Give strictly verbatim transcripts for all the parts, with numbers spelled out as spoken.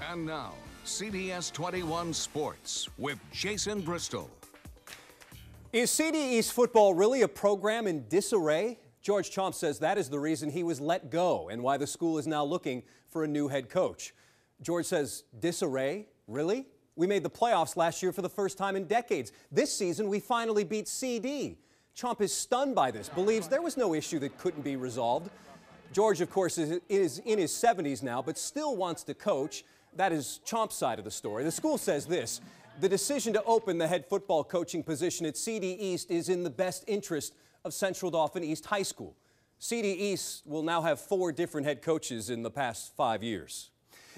And now, C B S twenty-one Sports with Jason Bristol. Is C D E's football really a program in disarray? George Chomp says that is the reason he was let go and why the school is now looking for a new head coach. George says, disarray? Really? We made the playoffs last year for the first time in decades. This season, we finally beat C D. Chomp is stunned by this, believes there was no issue that couldn't be resolved. George, of course, is, is in his seventies now, but still wants to coach. That is Chomp's side of the story. The school says this: the decision to open the head football coaching position at C D East is in the best interest of Central Dauphin East High School. C D East will now have four different head coaches in the past five years.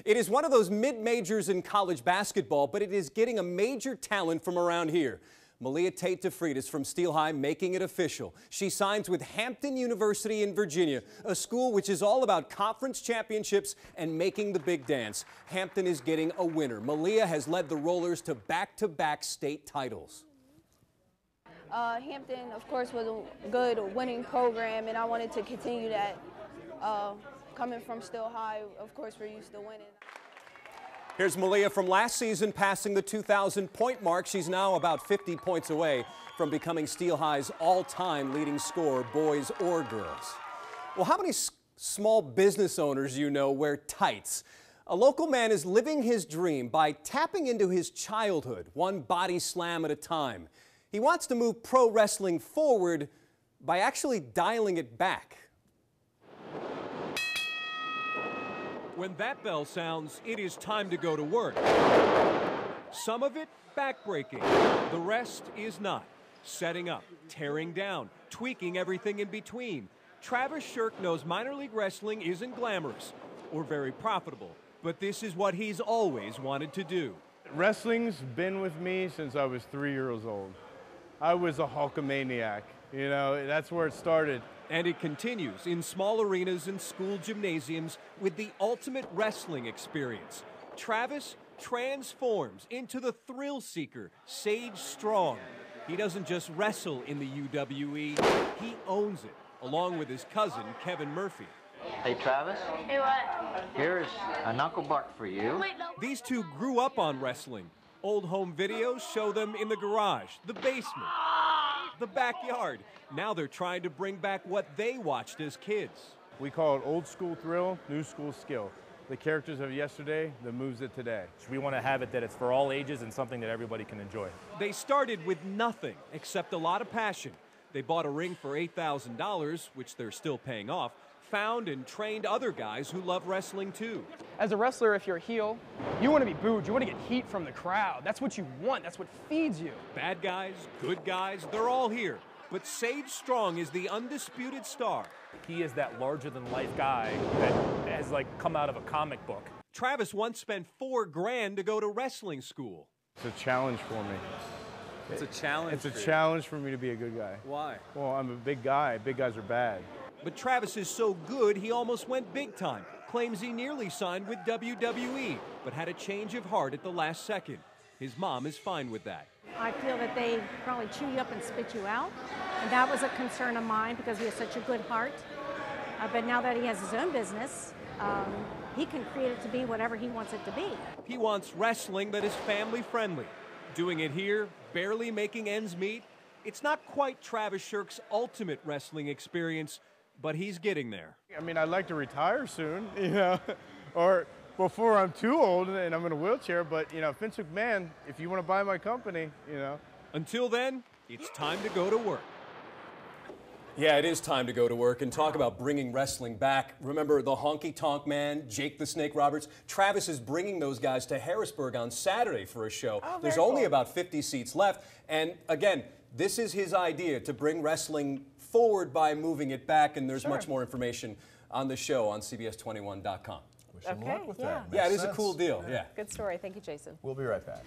It is one of those mid-majors in college basketball, but it is getting a major talent from around here. Malia Tate DeFreed is from Steel High, making it official. She signs with Hampton University in Virginia, a school which is all about conference championships and making the big dance. Hampton is getting a winner. Malia has led the Rollers to back-to-back state titles. Uh, Hampton, of course, was a good winning program, and I wanted to continue that. Uh, coming from Steel High, of course, we're used to winning. Here's Malia from last season passing the two thousand point mark. She's now about fifty points away from becoming Steel High's all-time leading scorer, boys or girls. Well, how many s small business owners you know wear tights? A local man is living his dream by tapping into his childhood, one body slam at a time. He wants to move pro wrestling forward by actually dialing it back. When that bell sounds, it is time to go to work. Some of it backbreaking, the rest is not. Setting up, tearing down, tweaking everything in between. Travis Shirk knows minor league wrestling isn't glamorous or very profitable, but this is what he's always wanted to do. Wrestling's been with me since I was three years old. I was a Hulkamaniac, you know, that's where it started. And it continues in small arenas and school gymnasiums with the Ultimate Wrestling Experience. Travis transforms into the thrill seeker, Sage Strong. He doesn't just wrestle in the U W E, he owns it, along with his cousin, Kevin Murphy. Hey, Travis. Hey, what? Here's a knuckle buck for you. Wait, no. These two grew up on wrestling. Old home videos show them in the garage, the basement, the backyard. Now they're trying to bring back what they watched as kids. We call it old school thrill, new school skill. The characters of yesterday, the moves of today. We want to have it that it's for all ages and something that everybody can enjoy. They started with nothing except a lot of passion. They bought a ring for eight thousand dollars, which they're still paying off, found and trained other guys who love wrestling too. As a wrestler, if you're a heel, you want to be booed, you want to get heat from the crowd. That's what you want, that's what feeds you. Bad guys, good guys, they're all here. But Sage Strong is the undisputed star. He is that larger-than-life guy that has, like, come out of a comic book. Travis once spent four grand to go to wrestling school. It's a challenge for me. It's a challenge It's a for challenge you. for me to be a good guy. Why? Well, I'm a big guy. Big guys are bad. But Travis is so good, he almost went big time. Claims he nearly signed with W W E, but had a change of heart at the last second. His mom is fine with that. I feel that they probably chew you up and spit you out. And that was a concern of mine because he has such a good heart. Uh, but now that he has his own business, um, he can create it to be whatever he wants it to be. He wants wrestling that is family friendly. Doing it here, barely making ends meet. It's not quite Travis Shirk's ultimate wrestling experience, but he's getting there. I mean, I'd like to retire soon, you know, or before I'm too old and I'm in a wheelchair, but, you know, Vince McMahon, if you want to buy my company, you know. Until then, it's time to go to work. Yeah, it is time to go to work and talk about bringing wrestling back. Remember the honky-tonk man, Jake the Snake Roberts? Travis is bringing those guys to Harrisburg on Saturday for a show. Oh, There's only cool. about fifty seats left. And, again, this is his idea to bring wrestling forward by moving it back, and there's sure. much more information on the show on C B S twenty-one dot com. Wish him luck with that. Yeah, it is a cool deal. Yeah. Good story. Thank you, Jason. We'll be right back.